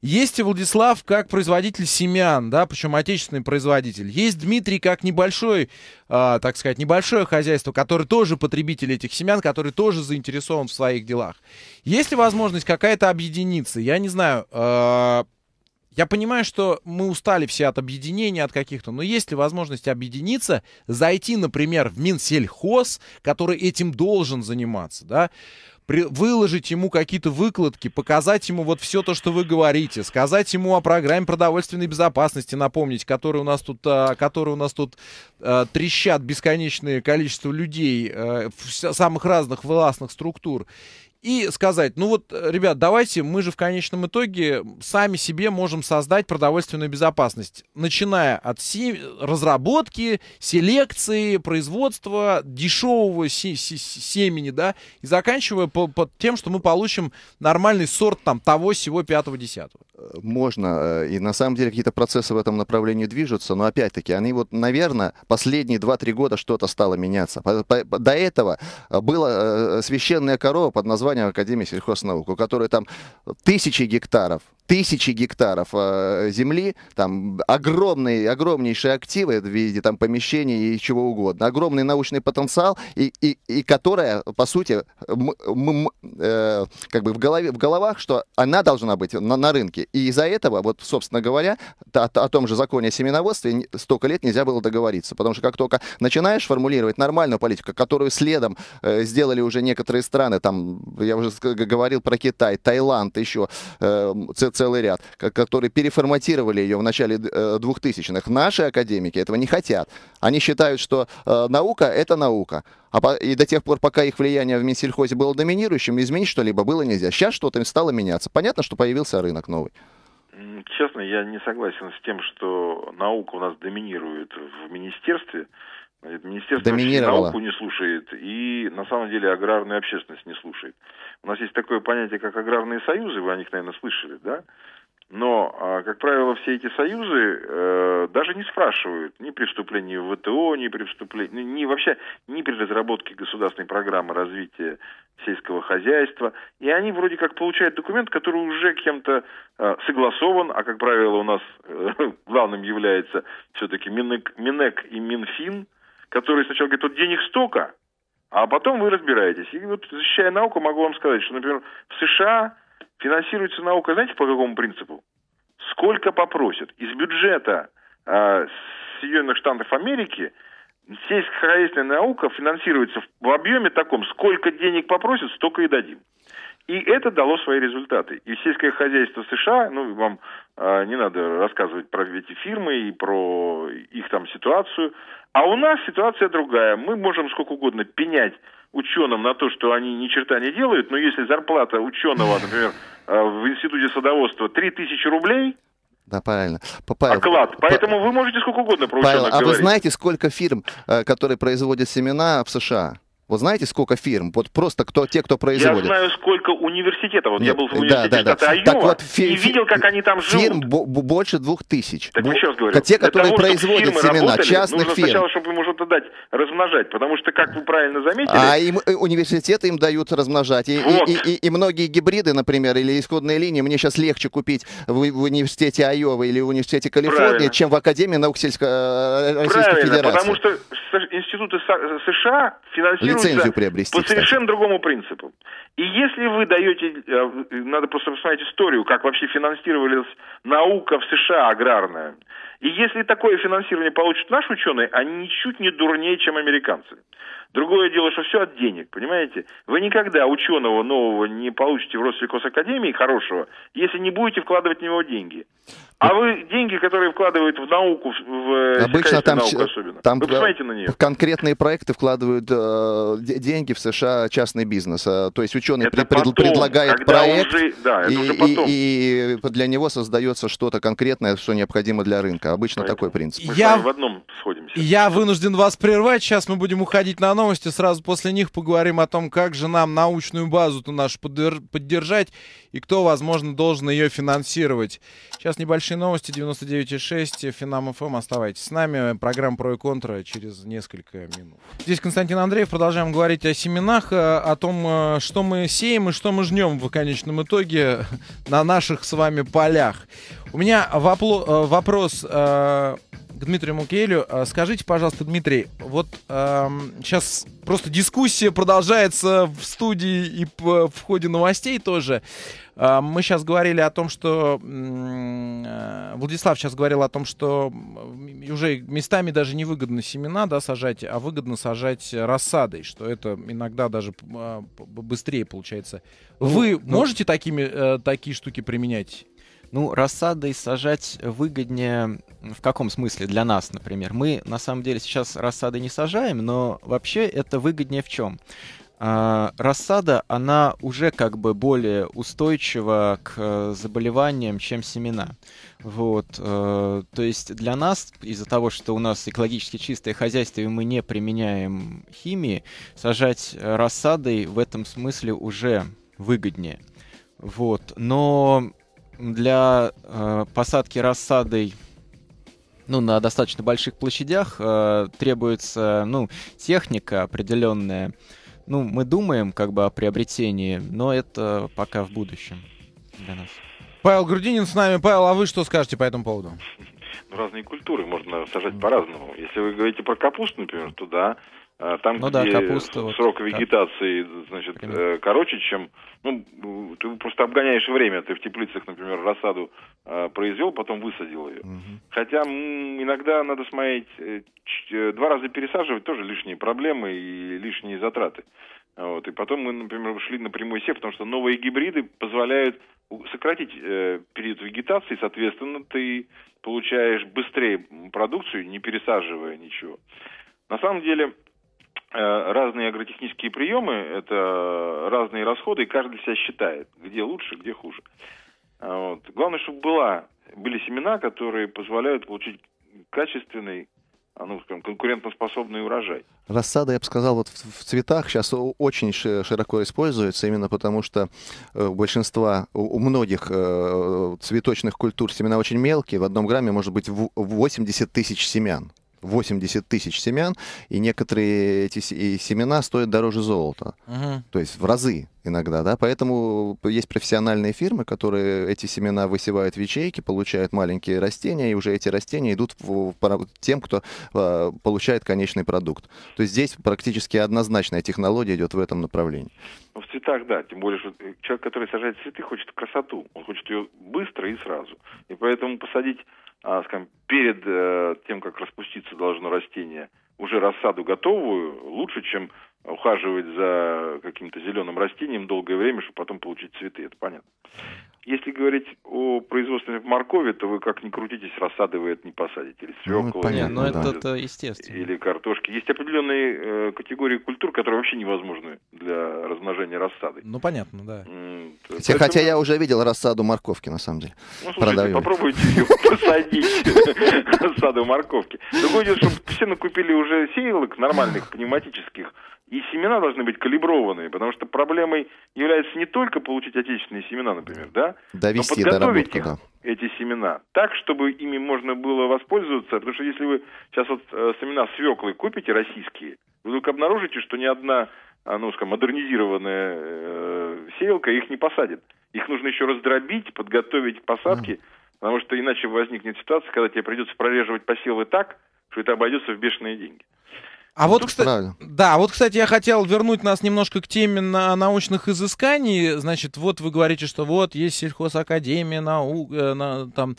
Есть и Владислав как производитель семян, да, причем отечественный производитель. Есть Дмитрий как небольшое хозяйство, которое тоже потребитель этих семян, который тоже заинтересован в своих делах. Есть ли возможность какая-то объединиться? Я не знаю, я понимаю, что мы устали все от объединения, от каких-то, но есть ли возможность объединиться, зайти, например, в Минсельхоз, который этим должен заниматься, да? Выложить ему какие-то выкладки, показать ему вот все то, что вы говорите, сказать ему о программе продовольственной безопасности, напомнить, которые у нас тут трещат бесконечное количество людей самых разных властных структур. И сказать, ну вот, ребят, давайте мы же в конечном итоге сами себе можем создать продовольственную безопасность, начиная от разработки, селекции, производства дешевого семени, да, и заканчивая тем, что мы получим нормальный сорт там того, сего, пятого, десятого. Можно. И на самом деле какие-то процессы в этом направлении движутся, но опять-таки они вот, наверное, последние 2-3 года что-то стало меняться. До этого была священная корова под названием Академия сельхознаук, у которой там тысячи гектаров земли, там огромные, огромнейшие активы в виде там помещений и чего угодно, огромный научный потенциал, и которая, по сути, как бы в головах, что она должна быть на рынке. И из-за этого, вот, собственно говоря, о том же законе о семеноводстве столько лет нельзя было договориться. Потому что как только начинаешь формулировать нормальную политику, которую следом сделали уже некоторые страны, там, я уже говорил про Китай, Таиланд, еще целый ряд, которые переформатировали ее в начале 2000-х. Наши академики этого не хотят. Они считают, что наука — это наука. И до тех пор, пока их влияние в Минсельхозе было доминирующим, изменить что-либо было нельзя. Сейчас что-то стало меняться. Понятно, что появился рынок новый. Честно, я не согласен с тем, что наука у нас доминирует в министерстве. Министерство науку не слушает, и на самом деле аграрную общественность не слушает. У нас есть такое понятие, как аграрные союзы, вы о них, наверное, слышали, да? Но, как правило, все эти союзы даже не спрашивают ни при вступлении в ВТО, ни при вступлении, ни при разработке государственной программы развития сельского хозяйства. И они вроде как получают документ, который уже кем-то согласован, а, как правило, у нас главным является все-таки Минэк и Минфин, которые сначала говорят, вот денег столько, а потом вы разбираетесь. И вот, защищая науку, могу вам сказать, что, например, в США финансируется наука, знаете, по какому принципу? Сколько попросят. Из бюджета Соединенных Штатов Америки сельскохозяйственная наука финансируется в объеме таком, сколько денег попросят, столько и дадим. И это дало свои результаты. И сельское хозяйство США, ну, вам не надо рассказывать про эти фирмы и про их там ситуацию. А у нас ситуация другая. Мы можем сколько угодно пенять ученым на то, что они ни черта не делают, но если зарплата ученого, например, в институте садоводства 3000 рублей... Да, правильно. Оклад. Поэтому вы можете сколько угодно про ученых говорить. А вы знаете, сколько фирм, которые производят семена в США? Вот знаете, сколько фирм? Вот просто те, кто производит. Я знаю, сколько университетов. Вот я был в университете штата Айова и видел, как они там живут. Фирм больше 2000. Так еще раз говорю. Те, которые производят семена, частных фирм. Нужно сначала, чтобы им уже-то дать размножать, потому что, как вы правильно заметили... А им, университеты им дают размножать. И многие гибриды, например, или исходные линии, мне сейчас легче купить в университете Айова или в университете Калифорнии, чем в Академии наук Российской Федерации. Потому что институты США финансируют приобрести, по совершенно другому принципу. И если вы даете, надо просто посмотреть историю, как вообще финансировалась наука в США аграрная. И если такое финансирование получат наши ученые, они ничуть не дурнее, чем американцы. Другое дело, что все от денег, понимаете? Вы никогда ученого нового не получите в Россельхозакадемии хорошего, если не будете вкладывать в него деньги. А вы деньги, которые вкладывают в науку, обычно там, науку особенно, там вы посмотрите на нее. Конкретные проекты вкладывают деньги в США частный бизнес. То есть ученый предлагает проект, и для него создается что-то конкретное, что необходимо для рынка. Обычно такой принцип. Мы в одном сходимся. Я вынужден вас прервать. Сейчас мы будем уходить на новости. Сразу после них поговорим о том, как же нам научную базу-то нашу поддержать и кто, возможно, должен ее финансировать. Сейчас небольшие новости. 99,6 Финам ФМ. Оставайтесь с нами. Программа «Про и контра» через несколько минут. Здесь Константин Андреев. Продолжаем говорить о семенах, о том, что мы сеем и что мы жнем в конечном итоге на наших с вами полях. У меня вопрос к Дмитрию Малкиэлю. Скажите, пожалуйста, Дмитрий, вот сейчас просто дискуссия продолжается в студии и в ходе новостей тоже. Мы сейчас говорили о том, что... Владислав сейчас говорил о том, что уже местами даже невыгодно семена, да, сажать, а выгодно сажать рассадой, что это иногда даже быстрее получается. Вы можете такие штуки применять? Ну, рассадой сажать выгоднее в каком смысле для нас, например? Мы, на самом деле, сейчас рассады не сажаем, но вообще это выгоднее в чем? Рассада, она уже как бы более устойчива к заболеваниям, чем семена. Вот. То есть для нас, из-за того, что у нас экологически чистое хозяйство и мы не применяем химии, сажать рассадой в этом смысле уже выгоднее. Вот. Но для посадки рассадой, ну, на достаточно больших площадях требуется, ну, техника определенная. Ну, мы думаем как бы о приобретении, но это пока в будущем для нас. Павел Грудинин с нами. Павел, а вы что скажете по этому поводу? Ну, разные культуры можно сажать по-разному. Если вы говорите про капусту, например, то да. Там, ну, где да, капуста, срок вегетации, да, значит, короче, чем... Ну, ты просто обгоняешь время. Ты в теплицах, например, рассаду произвел, потом высадил ее. Угу. Хотя иногда надо смотреть... Два раза пересаживать тоже лишние проблемы и лишние затраты. Вот. И потом мы, например, шли на прямой сев, потому что новые гибриды позволяют сократить период вегетации. Соответственно, ты получаешь быстрее продукцию, не пересаживая ничего. На самом деле... Разные агротехнические приемы, это разные расходы, и каждый себя считает, где лучше, где хуже. Вот. Главное, чтобы были семена, которые позволяют получить качественный, ну, скажем, конкурентоспособный урожай. Рассада, я бы сказал, вот в цветах сейчас очень широко используется, именно потому что у многих цветочных культур семена очень мелкие, в 1 грамме может быть 80 тысяч семян. 80 тысяч семян, и некоторые эти семена стоят дороже золота. Угу. То есть в разы иногда, да. Поэтому есть профессиональные фирмы, которые эти семена высевают в ячейки, получают маленькие растения, и уже эти растения идут тем, кто получает конечный продукт. То есть здесь практически однозначная технология идет в этом направлении. В цветах, да. Тем более, что человек, который сажает цветы, хочет красоту. Он хочет ее быстро и сразу. И поэтому посадить, скажем, перед тем, как распуститься должно растение, уже рассаду готовую, лучше, чем ухаживать за каким-то зеленым растением долгое время, чтобы потом получить цветы. Это понятно. Если говорить о производстве моркови, то вы как ни крутитесь, рассады вы это не посадите. Или свеклу, ну, понятно, или, да, это естественно. Или картошки. Есть определенные категории культур, которые вообще невозможны для размножения рассады. Ну, понятно, да. Хотя, поэтому... я уже видел рассаду морковки, на самом деле. Ну, слушайте, попробуйте ее посадить, рассаду морковки. Другое дело, чтобы все накупили уже сеялок нормальных, пневматических, и семена должны быть калиброванные, потому что проблемой является не только получить отечественные семена, например, да, довести, но подготовить их, эти семена, так, чтобы ими можно было воспользоваться, потому что если вы сейчас вот семена свеклы купите российские, вы только обнаружите, что ни одна, ну, скажем, модернизированная сеялка их не посадит. Их нужно еще раздробить, подготовить к посадке, потому что иначе возникнет ситуация, когда тебе придется прореживать посевы так, что это обойдется в бешеные деньги. А вот, кстати, да, вот, кстати, я хотел вернуть нас немножко к теме научных изысканий. Значит, вот вы говорите, что вот есть сельхозакадемия, там,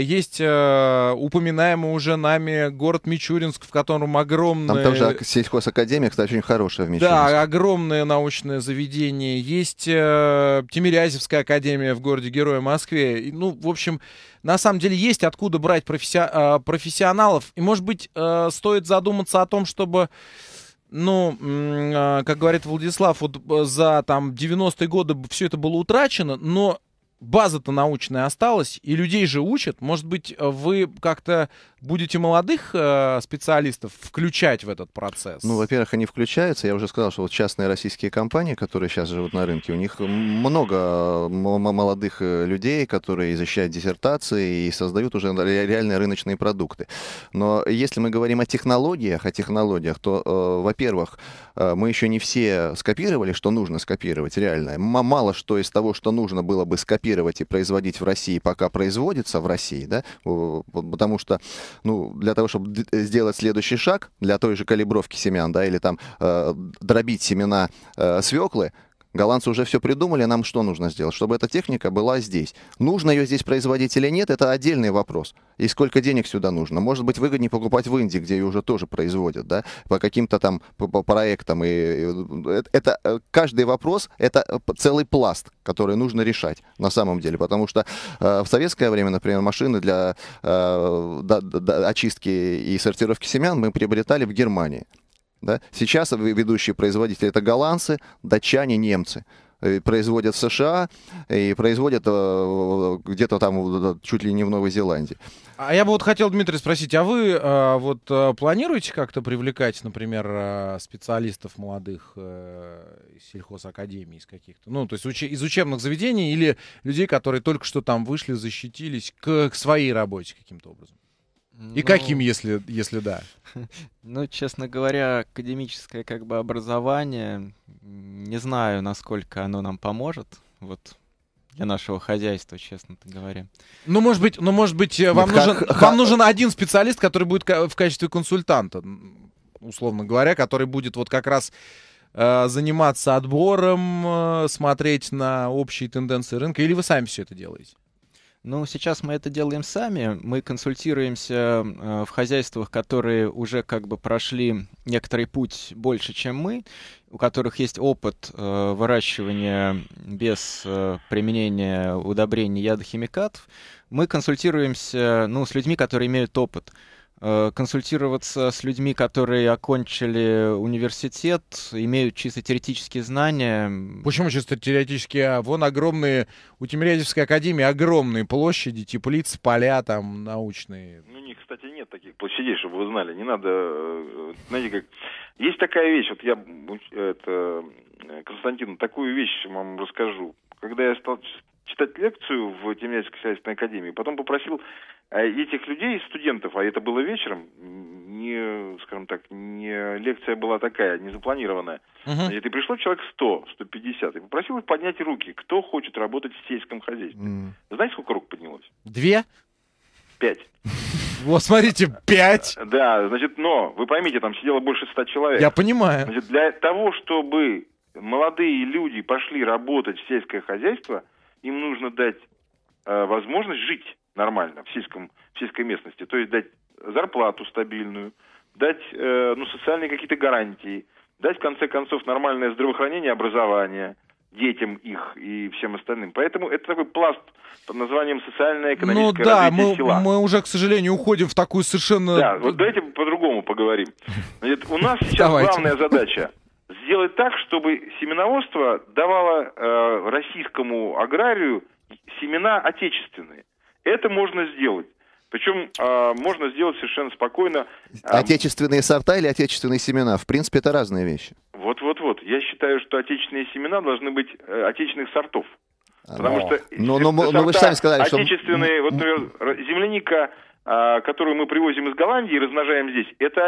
есть упоминаемый уже нами город Мичуринск, в котором огромное... Там тоже сельхозакадемия, кстати, очень хорошая в Мичуринске. Да, огромное научное заведение. Есть Тимирязевская академия в городе Героя Москве. Ну, в общем... На самом деле есть откуда брать профессионалов. И, может быть, стоит задуматься о том, чтобы, ну, как говорит Владислав, вот за там 90-е годы все это было утрачено, но база-то научная осталась, и людей же учат. Может быть, вы как-то будете молодых специалистов включать в этот процесс? Ну, во-первых, они включаются. Я уже сказал, что вот частные российские компании, которые сейчас живут на рынке, у них много молодых людей, которые защищают диссертации и создают уже реальные рыночные продукты. Но если мы говорим о технологиях, то, во-первых, мы еще не все скопировали, что нужно скопировать реально. Мало что из того, что нужно было бы скопировать, и производить в России, пока производится в России, да, потому что, ну, для того, чтобы сделать следующий шаг, для той же калибровки семян, да, или там дробить семена свеклы, голландцы уже все придумали, нам что нужно сделать? Чтобы эта техника была здесь. Нужно ее здесь производить или нет, это отдельный вопрос. И сколько денег сюда нужно? Может быть, выгоднее покупать в Индии, где ее уже тоже производят, да, по каким-то там проектам. И это, каждый вопрос, это целый пласт, который нужно решать на самом деле. Потому что в советское время, например, машины для очистки и сортировки семян мы приобретали в Германии. Да? Сейчас ведущие производители — это голландцы, датчане, немцы. И производят в США и производят где-то там чуть ли не в Новой Зеландии. А я бы вот хотел, Дмитрий, спросить, а вы вот планируете как-то привлекать, например, специалистов молодых из сельхозакадемии, из каких-то, ну, то есть из учебных заведений или людей, которые только что там вышли, защитились к своей работе каким-то образом? И каким, если да? Ну, честно говоря, академическое как бы образование, не знаю, насколько оно нам поможет, вот, для нашего хозяйства, честно говоря. Ну, может быть, вам нужен один специалист, который будет в качестве консультанта, условно говоря, который будет вот как раз заниматься отбором, смотреть на общие тенденции рынка, или вы сами все это делаете? Ну, сейчас мы это делаем сами. Мы консультируемся в хозяйствах, которые уже как бы прошли некоторый путь больше, чем мы, у которых есть опыт выращивания без применения удобрений, ядохимикатов. Мы консультируемся, ну, с людьми, которые имеют опыт. Консультироваться с людьми, которые окончили университет, имеют чисто теоретические знания. Почему чисто теоретические? Вон огромные, у Тимирязевской академии огромные площади, теплицы, поля там научные. Ну, у них, кстати, нет таких площадей, чтобы вы знали. Не надо, знаете, как... Есть такая вещь, вот я, Константин, такую вещь вам расскажу. Когда я стал читать лекцию в Тимирязевской сельскохозяйственной академии, потом попросил... А этих людей, студентов, а это было вечером, не, скажем так, не лекция была такая, не запланированная. Значит, и пришло человек 100, 150, и попросил их поднять руки, кто хочет работать в сельском хозяйстве. Знаете, сколько рук поднялось? 2? 5. Вот, смотрите, 5. Да, значит, но, вы поймите, там сидело больше 100 человек. Я понимаю. Значит, для того, чтобы молодые люди пошли работать в сельское хозяйство, им нужно дать возможность жить нормально в сельской местности. То есть дать зарплату стабильную, дать ну, социальные какие-то гарантии, дать, в конце концов, нормальное здравоохранение, образование детям их и всем остальным. Поэтому это такой пласт под названием социально-экономическое развитие села. Мы уже, к сожалению, уходим в такую совершенно... Да, вот давайте по-другому поговорим. Значит, у нас сейчас главная задача сделать так, чтобы семеноводство давало российскому аграрию семена отечественные. Это можно сделать. Причем можно сделать совершенно спокойно. Отечественные сорта или отечественные семена? В принципе, это разные вещи. Вот-вот-вот. Я считаю, что отечественные семена должны быть отечественных сортов. Потому что но вы же сами сказали, что... Отечественные, вот, например, земляника, которую мы привозим из Голландии и размножаем здесь, это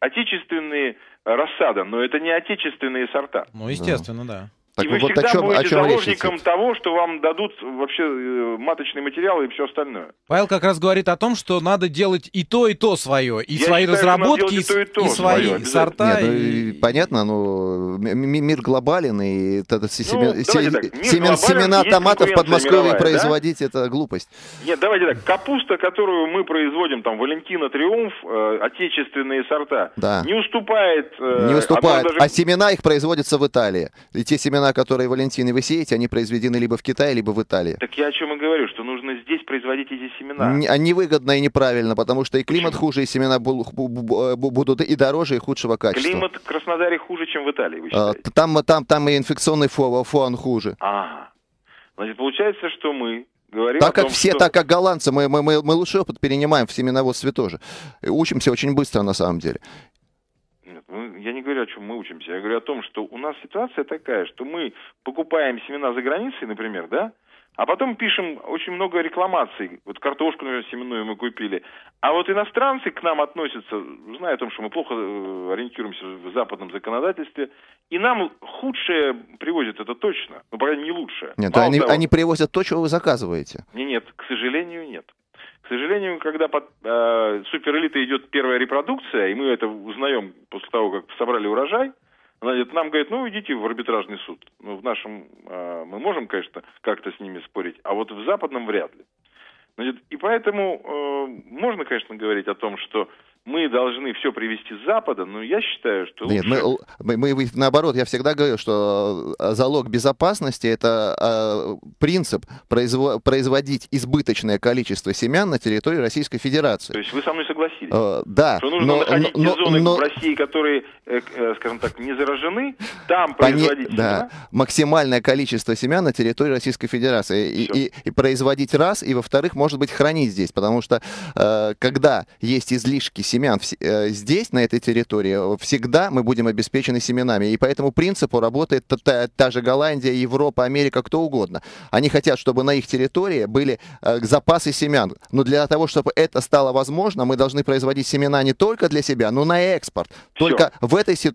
отечественные рассады, но это не отечественные сорта. Ну, естественно, да. Так, и вы вот всегда будете заложником того, что вам дадут вообще маточный материал и все остальное. Павел как раз говорит о том, что надо делать и то свое, и свои разработки, и свои сорта. Понятно, но мир глобален, и семена томатов в Подмосковье производить — это глупость. Нет, давайте так, капуста, которую мы производим, там, Валентина Триумф, отечественные сорта, не уступает... Не уступает, а семена их производятся в Италии. И те семена, которые, Валентин, вы сеете, они произведены либо в Китае, либо в Италии. Так я о чем и говорю, что нужно здесь производить эти семена. Они выгодно и неправильно, потому что и климат хуже, и семена будут и дороже, и худшего качества. Климат в Краснодаре хуже, чем в Италии, вы считаете? Там и инфекционный фон хуже. Ага. Значит, получается, что мы... Так как голландцы, мы лучший опыт перенимаем в семеноводстве тоже. Учимся очень быстро, на самом деле. Я не говорю, о чем мы учимся. Я говорю о том, что у нас ситуация такая, что мы покупаем семена за границей, например, да, а потом пишем очень много рекламаций. Вот картошку, например, семенную мы купили. А вот иностранцы к нам относятся, зная о том, что мы плохо ориентируемся в западном законодательстве, и нам худшее привозят, это точно. Ну, по крайней мере, не лучшее. Нет, они привозят то, чего вы заказываете. Нет, к сожалению, нет. К сожалению, когда под суперэлитой идет первая репродукция, и мы это узнаем после того, как собрали урожай, нам говорят, ну, идите в арбитражный суд. Ну, в нашем мы можем, конечно, как-то с ними спорить, а вот в западном вряд ли. И поэтому можно, конечно, говорить о том, что мы должны все привезти с Запада, но я считаю, что лучше... Нет, мы наоборот, я всегда говорю, что залог безопасности — это принцип производить избыточное количество семян на территории Российской Федерации. То есть вы со мной согласились, что нужно находить те зоны в России, которые, скажем так, не заражены, там производить семян? Да, максимальное количество семян на территории Российской Федерации. И производить раз, и, во-вторых, может быть, хранить здесь, потому что когда есть излишки семян здесь, на этой территории, всегда мы будем обеспечены семенами. И по этому принципу работает та же Голландия, Европа, Америка, кто угодно. Они хотят, чтобы на их территории были запасы семян. Но для того, чтобы это стало возможно, мы должны производить семена не только для себя, но на экспорт. Только в этой ситуации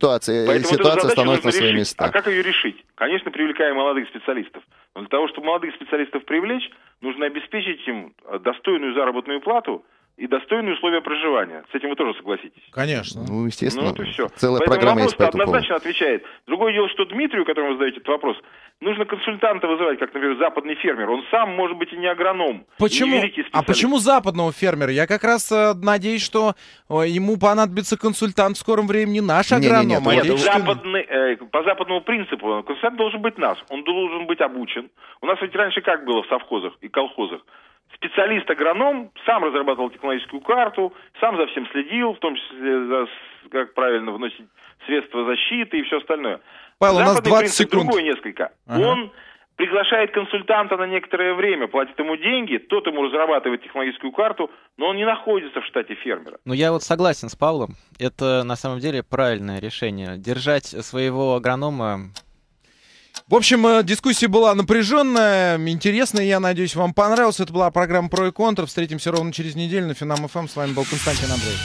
ситуация становится на свои места. А как ее решить? Конечно, привлекаем молодых специалистов. Но для того, чтобы молодых специалистов привлечь, нужно обеспечить им достойную заработную плату и достойные условия проживания. С этим вы тоже согласитесь? Конечно. Ну, естественно. Ну, вот и все. Целая программа есть по этому поводу. Однозначно отвечает. Другое дело, что Дмитрию, которому вы задаете этот вопрос, нужно консультанта вызывать, как, например, западный фермер. Он сам, может быть, и не агроном. Почему? И а почему западного фермера? Я как раз надеюсь, что ему понадобится консультант в скором времени, наш агроном. По западному принципу консультант должен быть наш. Он должен быть обучен. У нас ведь раньше как было в совхозах и колхозах? Специалист-агроном сам разрабатывал технологическую карту, сам за всем следил, в том числе за как правильно вносить средства защиты и все остальное. Павел, у нас 20 секунд. Другой несколько. Ага. Он приглашает консультанта на некоторое время, платит ему деньги, тот ему разрабатывает технологическую карту, но он не находится в штате фермера. Ну, я вот согласен с Павлом. Это, на самом деле, правильное решение. Держать своего агронома... В общем, дискуссия была напряженная, интересная, я надеюсь, вам понравилась. Это была программа «Про и контр». Встретимся ровно через неделю на Финам ФМ. С вами был Константин Андреев.